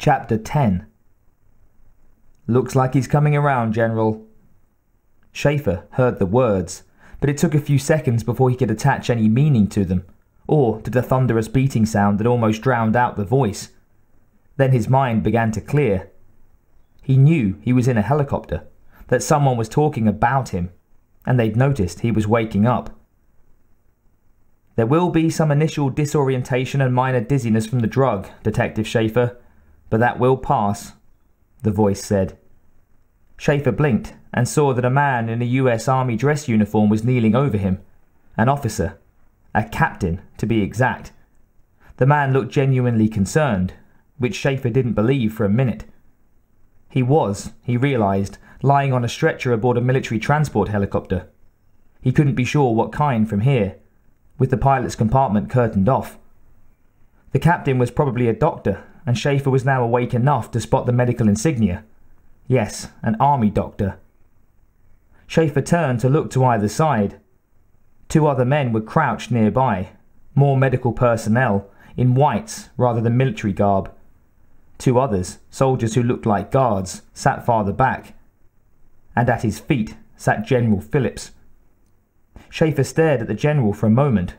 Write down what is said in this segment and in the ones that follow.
Chapter 10. Looks like he's coming around, General. Schaefer heard the words, but it took a few seconds before he could attach any meaning to them, or to the thunderous beating sound that almost drowned out the voice. Then his mind began to clear. He knew he was in a helicopter, that someone was talking about him, and they'd noticed he was waking up. There will be some initial disorientation and minor dizziness from the drug, Detective Schaefer, but that will pass, the voice said. Schaefer blinked and saw that a man in a US Army dress uniform was kneeling over him, an officer, a captain to be exact. The man looked genuinely concerned, which Schaefer didn't believe for a minute. He was, he realized, lying on a stretcher aboard a military transport helicopter. He couldn't be sure what kind from here, with the pilot's compartment curtained off. The captain was probably a doctor, and Schaefer was now awake enough to spot the medical insignia. Yes, an army doctor. Schaefer turned to look to either side. Two other men were crouched nearby, more medical personnel, in whites rather than military garb. Two others, soldiers who looked like guards, sat farther back. And at his feet sat General Phillips. Schaefer stared at the general for a moment.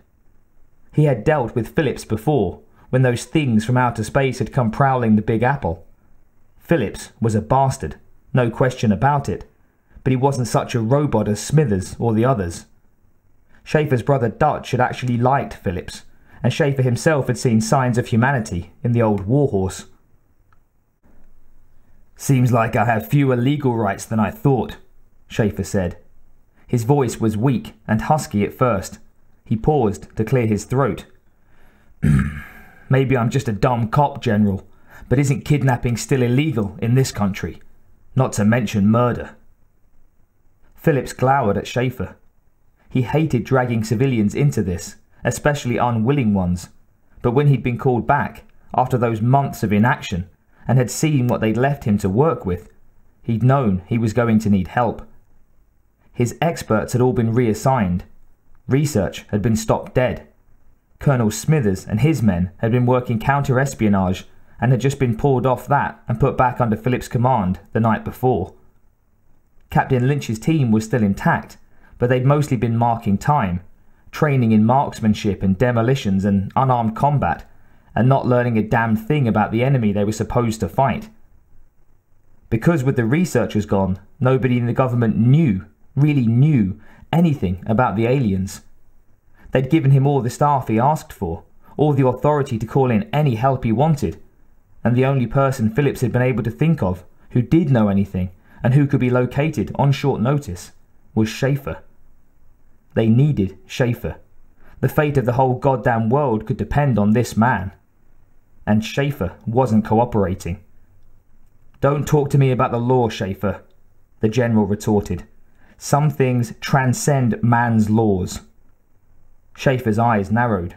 He had dealt with Phillips before, when those things from outer space had come prowling the Big Apple. Phillips was a bastard, no question about it, but he wasn't such a robot as Smithers or the others. Schaefer's brother Dutch had actually liked Phillips, and Schaefer himself had seen signs of humanity in the old warhorse. "Seems like I have fewer legal rights than I thought," Schaefer said. His voice was weak and husky at first. He paused to clear his throat. "Maybe I'm just a dumb cop, General, but isn't kidnapping still illegal in this country? Not to mention murder." Phillips glowered at Schaefer. He hated dragging civilians into this, especially unwilling ones, but when he'd been called back, after those months of inaction, and had seen what they'd left him to work with, he'd known he was going to need help. His experts had all been reassigned. Research had been stopped dead. Colonel Smithers and his men had been working counter-espionage and had just been pulled off that and put back under Phillips' command the night before. Captain Lynch's team was still intact, but they'd mostly been marking time, training in marksmanship and demolitions and unarmed combat, and not learning a damn thing about the enemy they were supposed to fight. Because with the researchers gone, nobody in the government knew, really knew, anything about the aliens. They'd given him all the staff he asked for, all the authority to call in any help he wanted, and the only person Phillips had been able to think of who did know anything and who could be located on short notice was Schaefer. They needed Schaefer. The fate of the whole goddamn world could depend on this man. And Schaefer wasn't cooperating. "Don't talk to me about the law, Schaefer," the general retorted. "Some things transcend man's laws." Schaefer's eyes narrowed.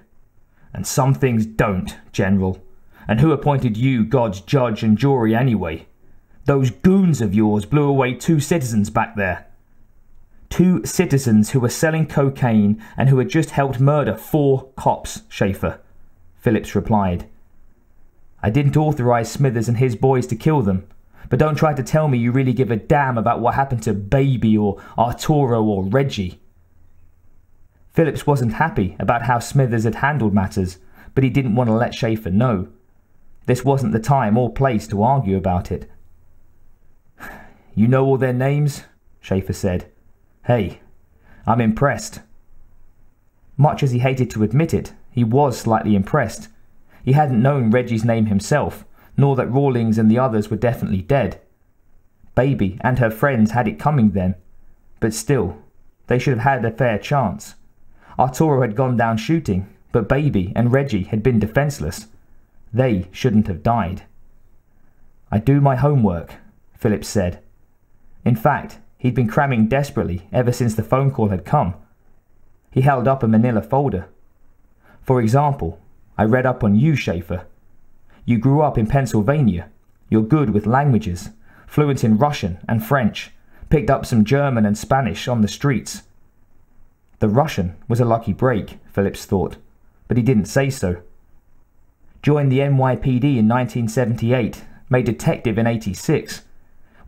"And some things don't, General. And who appointed you God's judge and jury anyway? Those goons of yours blew away two citizens back there. Two citizens who were selling cocaine and who had just helped murder four cops, Schaefer," Phillips replied. "I didn't authorize Smithers and his boys to kill them, but don't try to tell me you really give a damn about what happened to Baby or Arturo or Reggie." Phillips wasn't happy about how Smithers had handled matters, but he didn't want to let Schaefer know. This wasn't the time or place to argue about it. "You know all their names?" Schaefer said. "Hey, I'm impressed." Much as he hated to admit it, he was slightly impressed. He hadn't known Reggie's name himself, nor that Rawlings and the others were definitely dead. Baby and her friends had it coming then, but still, they should have had a fair chance. Arturo had gone down shooting, but Baby and Reggie had been defenseless. They shouldn't have died. "I do my homework," Phillips said. In fact, he'd been cramming desperately ever since the phone call had come. He held up a manila folder. "For example, I read up on you, Schaefer. You grew up in Pennsylvania. You're good with languages, fluent in Russian and French, picked up some German and Spanish on the streets." The Russian was a lucky break, Phillips thought, but he didn't say so. "Joined the NYPD in 1978 made detective in '86.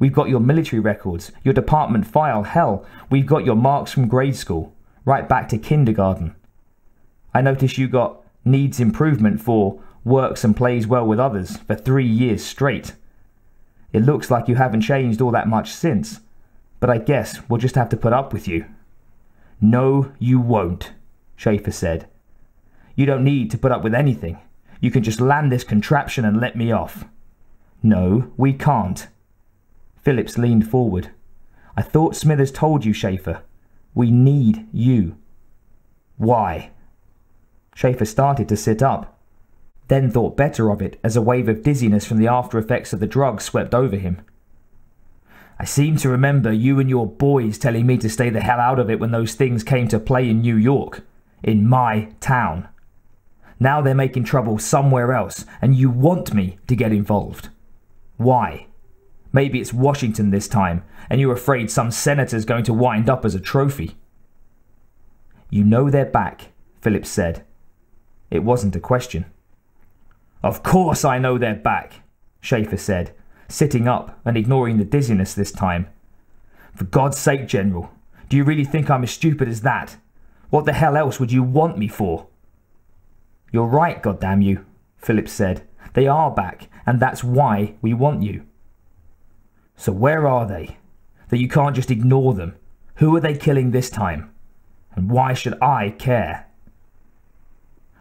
We've got your military records, your department file, hell, we've got your marks from grade school, right back to kindergarten. I notice you got needs improvement for works and plays well with others for 3 years straight. It looks like you haven't changed all that much since, but I guess we'll just have to put up with you. No, you won't, Schaefer said. You don't need to put up with anything. You can just land this contraption and let me off. No, we can't. Phillips leaned forward. I thought Smithers told you, Schaefer. We need you. Why? Schaefer started to sit up, then thought better of it as a wave of dizziness from the after effects of the drug swept over him. I seem to remember you and your boys telling me to stay the hell out of it when those things came to play in New York, in my town. Now they're making trouble somewhere else, and you want me to get involved. Why? Maybe it's Washington this time, and you're afraid some senator's going to wind up as a trophy. You know they're back, Phillips said. It wasn't a question. Of course I know they're back, Schaefer said, sitting up and ignoring the dizziness this time. For God's sake, General, do you really think I'm as stupid as that? What the hell else would you want me for? You're right, goddamn you, Phillips said. They are back, and that's why we want you. So where are they? That you can't just ignore them. Who are they killing this time? And why should I care?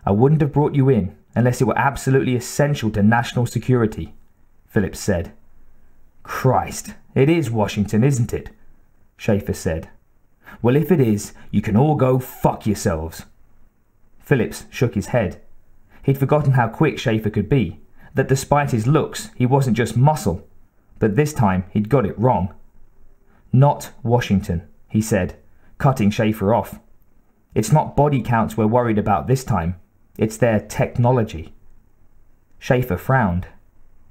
I wouldn't have brought you in unless it were absolutely essential to national security, Phillips said. Christ, it is Washington, isn't it? Schaefer said. Well, if it is, you can all go fuck yourselves. Phillips shook his head. He'd forgotten how quick Schaefer could be, that despite his looks, he wasn't just muscle, but this time he'd got it wrong. Not Washington, he said, cutting Schaefer off. It's not body counts we're worried about this time, it's their technology. Schaefer frowned.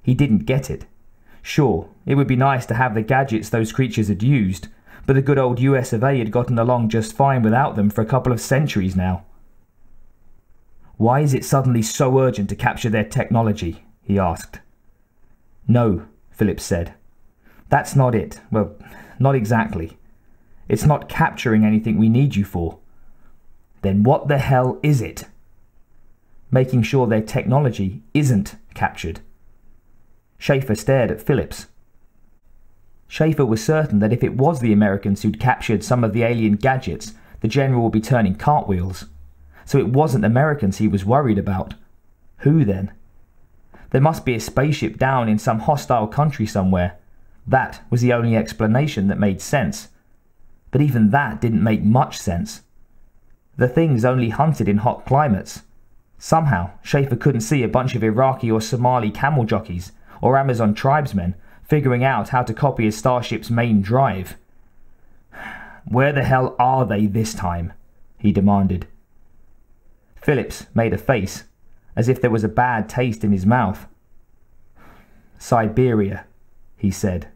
He didn't get it. Sure, it would be nice to have the gadgets those creatures had used, but the good old US of A had gotten along just fine without them for a couple of centuries now. Why is it suddenly so urgent to capture their technology? He asked. No, Phillips said. That's not it. Well, not exactly. It's not capturing anything we need you for. Then what the hell is it? Making sure their technology isn't captured. Schaefer stared at Phillips. Schaefer was certain that if it was the Americans who'd captured some of the alien gadgets, the General would be turning cartwheels. So it wasn't Americans he was worried about. Who then? There must be a spaceship down in some hostile country somewhere. That was the only explanation that made sense. But even that didn't make much sense. The things only hunted in hot climates. Somehow, Schaefer couldn't see a bunch of Iraqi or Somali camel jockeys or Amazon tribesmen figuring out how to copy a starship's main drive. Where the hell are they this time? He demanded. Phillips made a face, as if there was a bad taste in his mouth. Siberia, he said.